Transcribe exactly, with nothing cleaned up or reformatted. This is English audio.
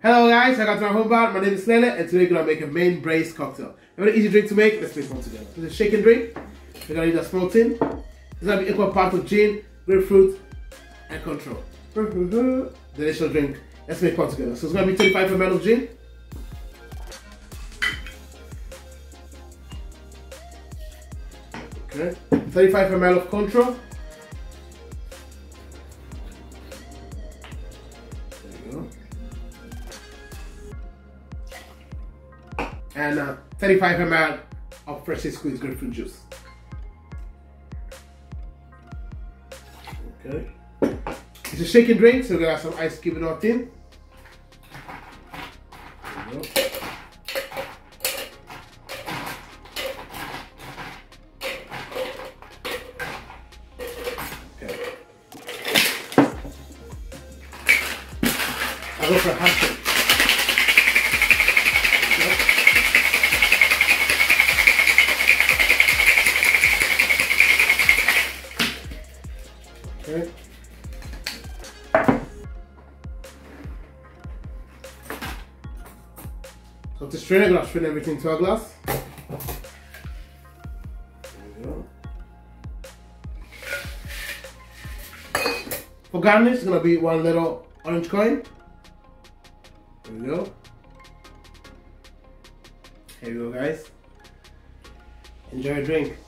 Hello guys, welcome to my home bar. My name is Lele and today we're going to make a main brace cocktail. A very easy drink to make, let's make one together. This is a shaken drink. We're going to use a small tin. It's going to be equal parts of gin, grapefruit and Cointreau. Delicious drink. Let's make one together. So it's going to be twenty-five milliliters of gin, okay. thirty-five milliliters of Cointreau. And uh, thirty-five milliliters of freshly squeezed grapefruit juice. Okay. It's a shaken drink, so we're gonna have some ice cube in our tin. There we go. Okay. I'll go for a half. Okay. So to strain, I'm going to strain everything into a glass. There we go. For garnish, it's going to be one little orange coin. There we go. Here we go guys. Enjoy your drink.